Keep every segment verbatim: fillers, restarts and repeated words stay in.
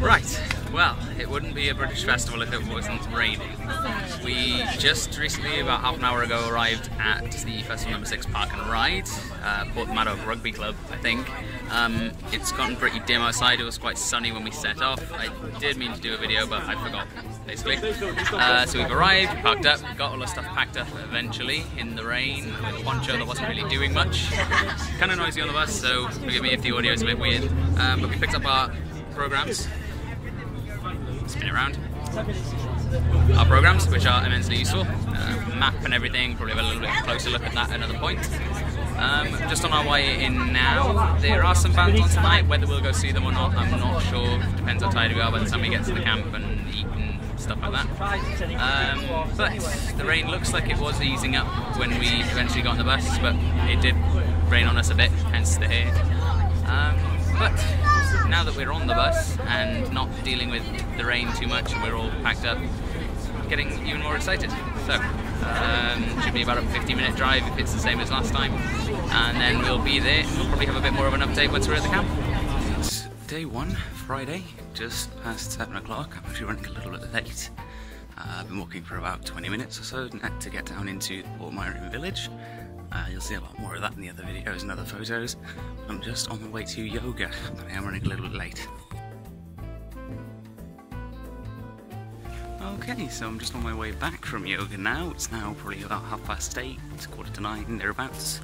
Right, well, it wouldn't be a British festival if it wasn't raining. We just recently, about half an hour ago, arrived at the festival number six Park and Ride, uh, Portmeirion Rugby Club, I think. Um, it's gotten pretty dim outside. It was quite sunny when we set off. I did mean to do a video, but I forgot, basically. Uh, so we've arrived, we parked up, got all our stuff packed up eventually in the rain with a poncho that wasn't really doing much. Kind of noisy on the bus, so forgive me if the audio is a bit weird. Um, but we picked up our programs. Spin around. Our programs, which are immensely useful, uh, map and everything, probably have a little bit closer look at that at another point. Um, just on our way in now, there are some bands on tonight. Whether we'll go see them or not, I'm not sure. Depends how tired we are by the time we get to the camp and eat and stuff like that. Um, but the rain looks like it was easing up when we eventually got on the bus, but it did rain on us a bit, hence the hair. Um, but. Now that we're on the bus and not dealing with the rain too much and we're all packed up, I'm getting even more excited. So, um, should be about a fifteen minute drive if it's the same as last time, and then we'll be there. We'll probably have a bit more of an update once we're at the camp. It's day one, Friday, just past seven o'clock. I'm actually running a little bit late. Uh, I've been walking for about twenty minutes or so to get down into the Portmeirion village. Uh, you'll see a lot more of that in the other videos and other photos. I'm just on the way to yoga, but I am running a little bit late. Okay, so I'm just on my way back from yoga now. It's now probably about half past eight, it's quarter to nine, thereabouts.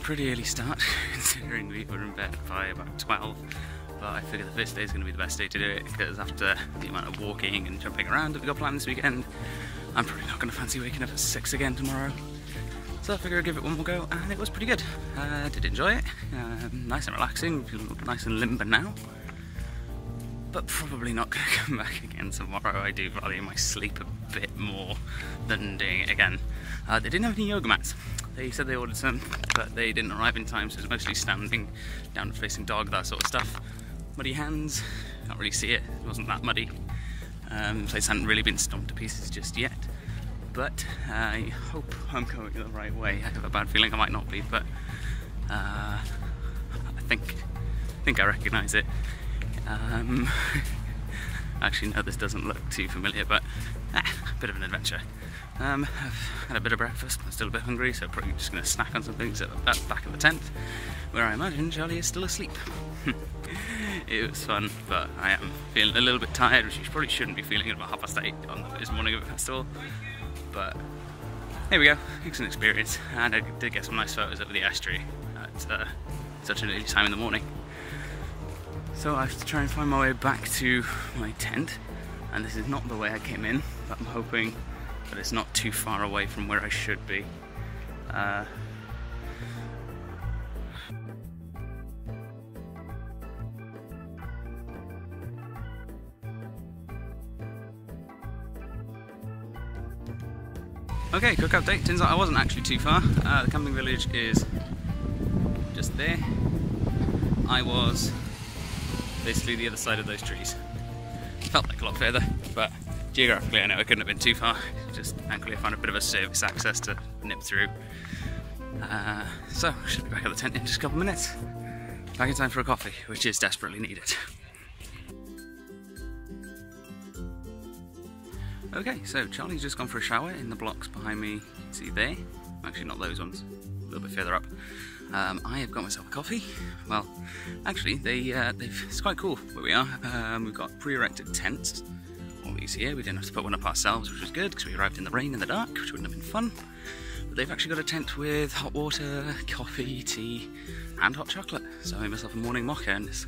Pretty early start, considering we were in bed by about twelve. But I figure the first day is going to be the best day to do it, because after the amount of walking and jumping around that we got planned this weekend, I'm probably not going to fancy waking up at six again tomorrow. So I figured I'd give it one more go, and it was pretty good. I uh, did enjoy it, uh, nice and relaxing, nice and limber now. But probably not going to come back again tomorrow. I do value my sleep a bit more than doing it again. Uh, they didn't have any yoga mats. They said they ordered some, but they didn't arrive in time, so it's mostly standing, down facing dog, that sort of stuff. Muddy hands, can't really see it, it wasn't that muddy. Um, place hadn't really been stomped to pieces just yet. But I hope I'm going the right way. I have a bad feeling I might not be, but uh, I think I think I recognise it. Um, actually, no, this doesn't look too familiar, but ah, a bit of an adventure. Um, I've had a bit of breakfast, I'm still a bit hungry, so probably just going to snack on some things at the back of the tent, where I imagine Charlie is still asleep. It was fun, but I am feeling a little bit tired, which you probably shouldn't be feeling at about half past eight on the first morning of a festival. But here we go, it's an experience, and I did get some nice photos of the ash tree at uh, such an early time in the morning. So I have to try and find my way back to my tent, and this is not the way I came in, but I'm hoping that it's not too far away from where I should be. Uh, Okay, quick update, turns out I wasn't actually too far. Uh, the camping village is just there. I was basically the other side of those trees. Felt like a lot further, but geographically I know I couldn't have been too far. Just thankfully I found a bit of a service access to nip through. Uh, so, should be back at the tent in just a couple of minutes. Back in time for a coffee, which is desperately needed. Okay, so Charlie's just gone for a shower in the blocks behind me, you can see there. Actually not those ones, a little bit further up. Um, I have got myself a coffee. Well, actually, they, uh, they've, it's quite cool where we are. Um, we've got pre-erected tents, all these here. We didn't have to put one up ourselves, which was good, because we arrived in the rain and the dark, which wouldn't have been fun. But they've actually got a tent with hot water, coffee, tea, and hot chocolate. So I made myself a morning mocha, and it's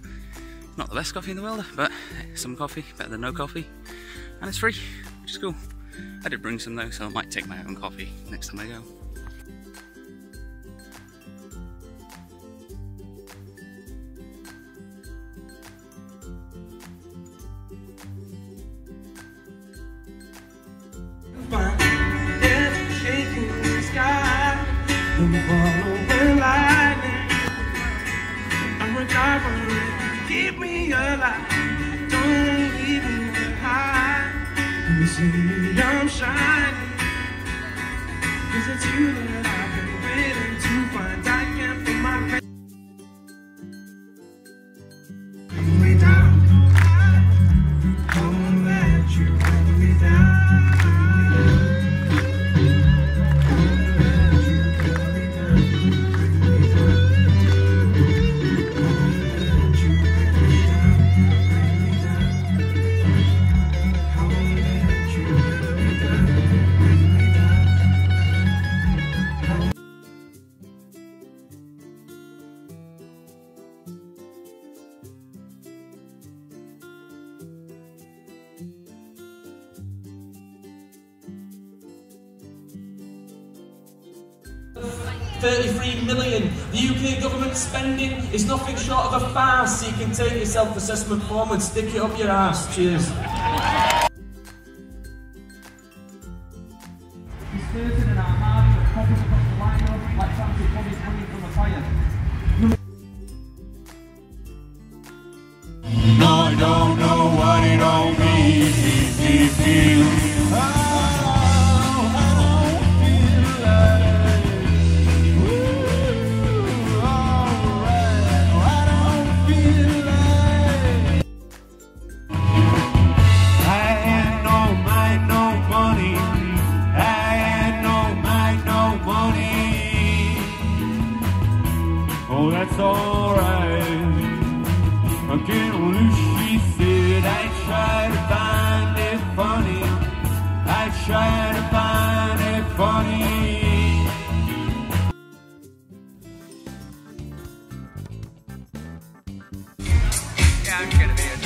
not the best coffee in the world, but some coffee, better than no coffee. And it's free, which is cool. I did bring some though, so I might take my own coffee next time I go. Keep me alive, don't leave me behind. You see I'm shining, 'cause it's you that I've been waiting to find. I can't feel my pain. I'm way down. thirty-three million. The U K government spending is nothing short of a farce, so you can take your self-assessment form and stick it up your arse. Cheers. No, I don't know what it all means if you oh, that's alright. I can't lose, she said. I try to find it funny. I try to find it funny. Yeah, I'm gonna be a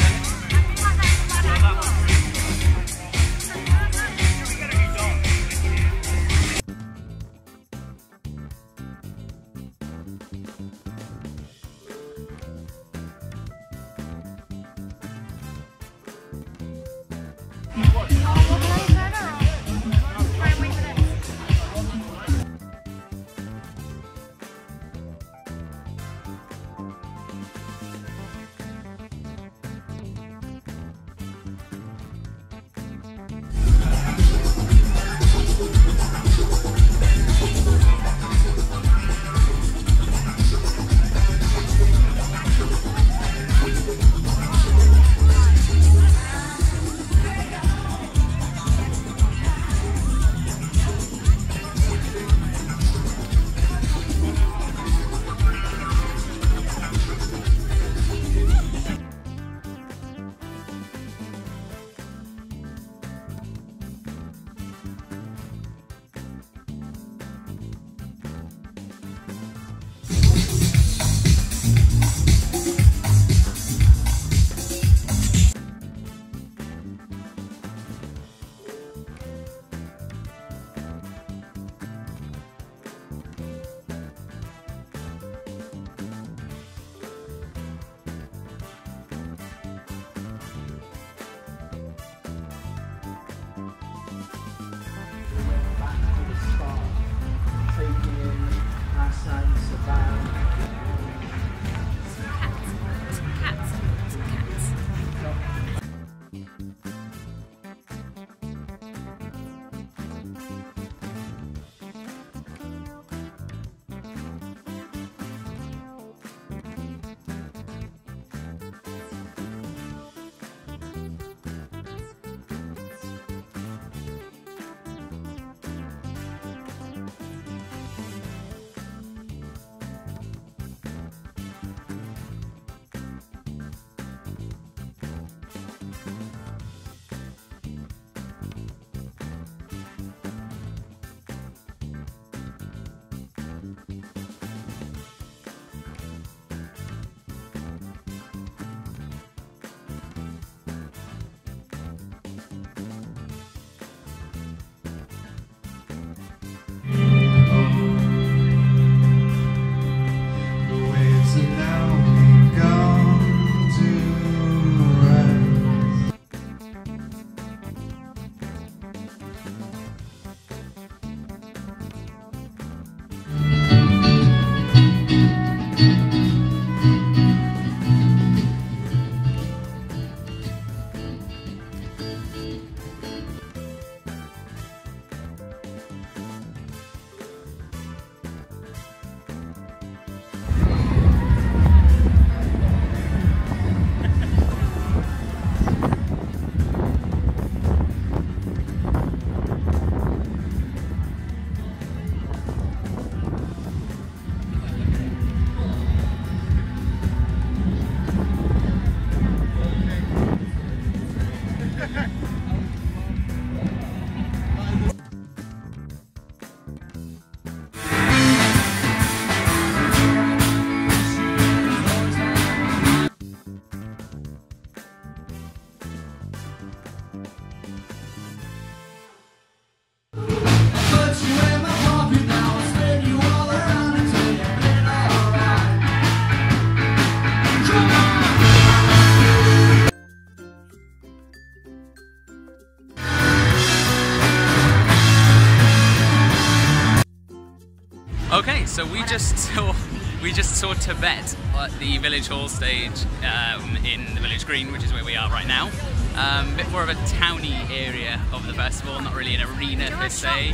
So we just saw we just saw Tibet at the village hall stage um, in the village green, which is where we are right now. Um, a bit more of a towny area of the festival, not really an arena per se.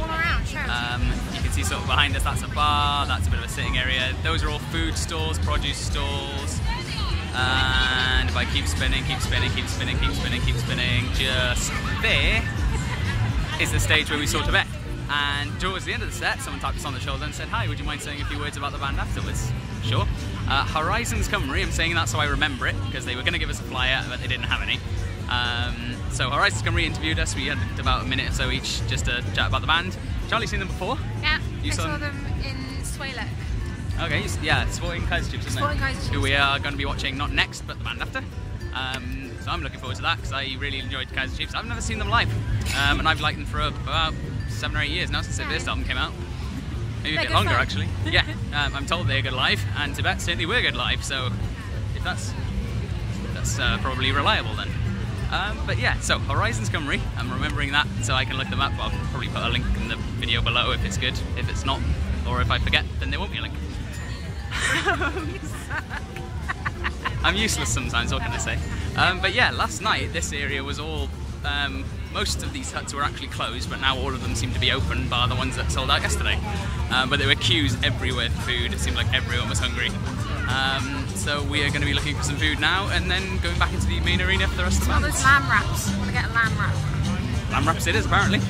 Um, you can see sort of behind us, that's a bar, that's a bit of a sitting area. Those are all food stalls, produce stalls. And if I keep spinning, keep spinning, keep spinning, keep spinning, keep spinning, just there is the stage where we saw Tibet. And towards the end of the set, someone tapped us on the shoulder and said, "Hi, would you mind saying a few words about the band afterwards?" Sure. Uh, Horizons Cymru, I'm saying that so I remember it, because they were going to give us a flyer, but they didn't have any. Um, so Horizons Cymru interviewed us. We had about a minute or so each just to chat about the band. Charlie's seen them before? Yeah, you I saw, saw them in Swalek. Okay, yeah, sporting Kaiser Chiefs, isn't sporting it? Kaiser Chiefs. Who we are going to be watching not next, but the band after. Um, so I'm looking forward to that, because I really enjoyed Kaiser Chiefs. I've never seen them live, um, and I've liked them for about seven or eight years now since their first album came out. Maybe they're a bit longer, fun. actually. Yeah, um, I'm told they're good live, and Tibet certainly were good live. So if that's that's uh, probably reliable then. Um, but yeah, so Horizons Cymru, I'm remembering that so I can look them up. I'll probably put a link in the video below if it's good. If it's not, or if I forget, then there won't be a link. I'm useless sometimes, what can I say? Um, but yeah, last night this area was all, um, most of these huts were actually closed, but now all of them seem to be open, bar the ones that sold out yesterday. Um, but there were queues everywhere for food, it seemed like everyone was hungry. Um, so we are going to be looking for some food now, and then going back into the main arena for the rest of the band. There's lamb wraps. I want to get a lamb wrap. Lamb wraps it is, apparently.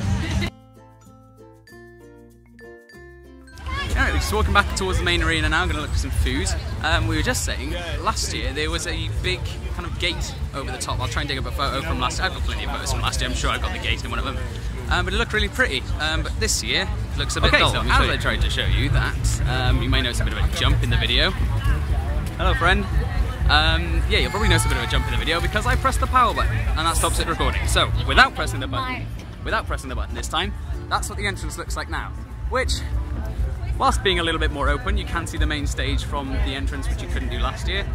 Alright, we're just walking back towards the main arena now, going to look for some food. Um, we were just saying, last year there was a big kind of gate over the top. I'll try and dig up a photo from last year. I've got plenty of photos from last year, I'm sure I've got the gate in one of them. Um, but it looked really pretty, um, but this year it looks a bit okay, dull. So as I tried to show you that, um, you may notice a bit of a jump in the video. Hello friend. Um, yeah, you'll probably notice a bit of a jump in the video because I pressed the power button and that stops it recording. So without pressing the button, without pressing the button this time, that's what the entrance looks like now. Which, whilst being a little bit more open, you can see the main stage from the entrance, which you couldn't do last year.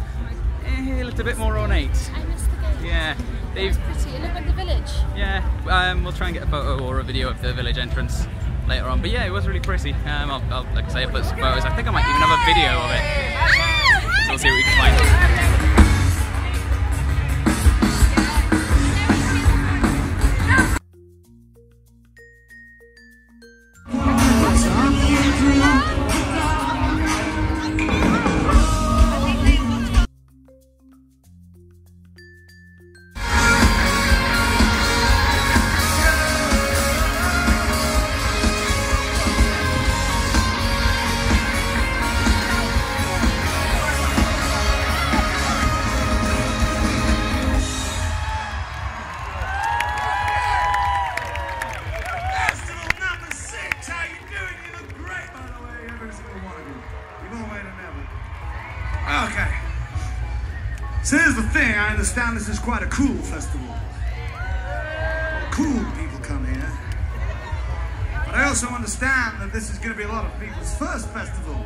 Eh, it looked a bit more ornate. I missed the gate. Yeah. They've, it was pretty, it looked like the village. Yeah, um, we'll try and get a photo or a video of the village entrance later on, but yeah, it was really pretty. Um, I'll, I'll, like I say, I put some photos. I think I might even have a video of it, so we'll see what we can find. So here's the thing, I understand this is quite a cool festival. Cool people come here. But I also understand that this is going to be a lot of people's first festivals.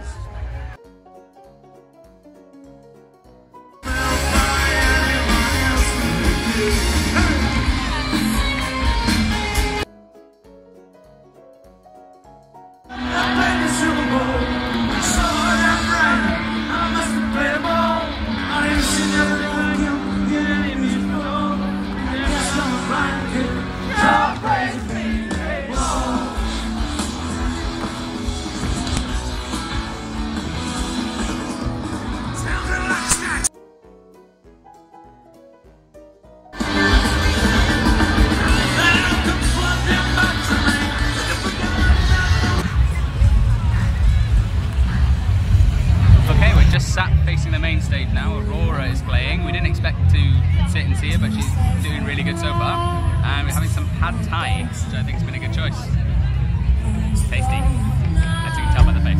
The main stage now, Aurora is playing. We didn't expect to sit and see her, but she's doing really good so far. And we're having some pad thai, which I think has been a good choice. It's tasty, as you can tell by the face.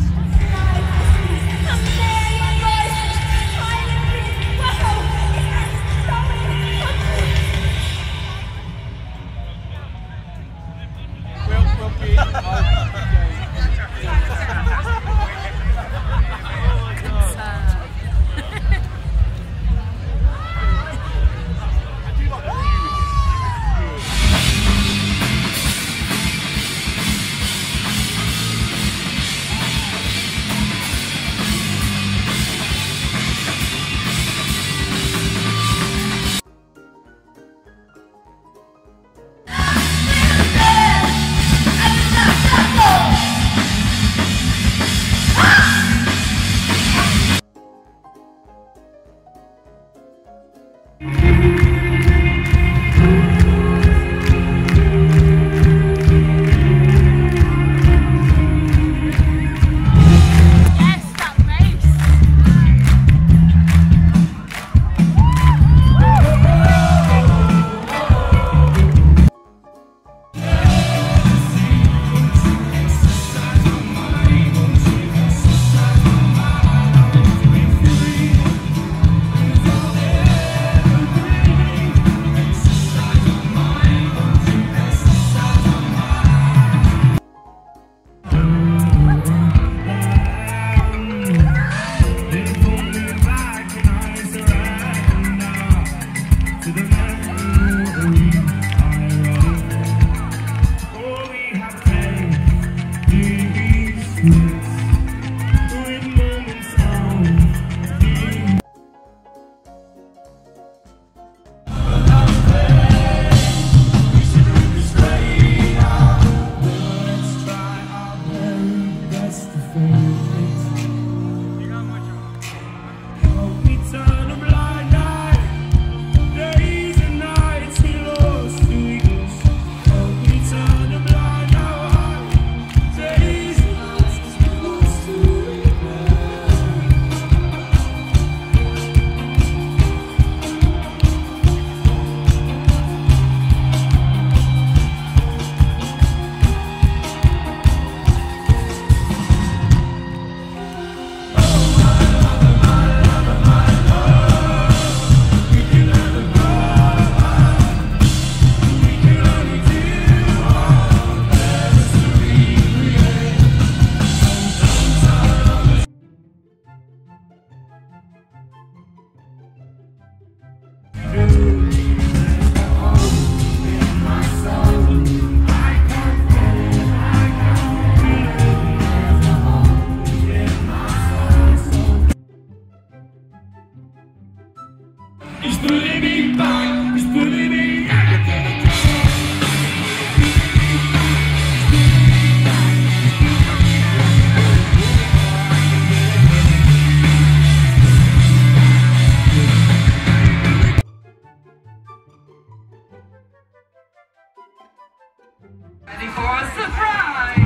Ready for a surprise!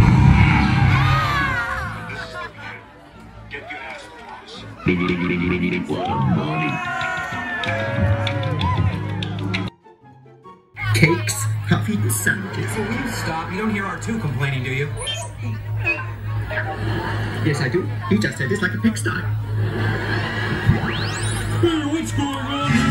Get your ass across. Cakes, have you decided? So will you stop? You don't hear our two complaining, do you? Yes, I do. You just said it's like a pigsty. Hey, what's going on here?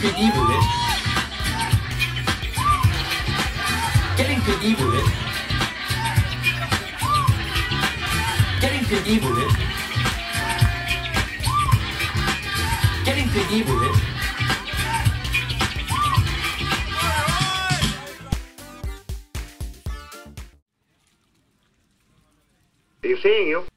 good evil it. Getting good evil it. Getting good evil it. Getting good evil it. He's seeing you.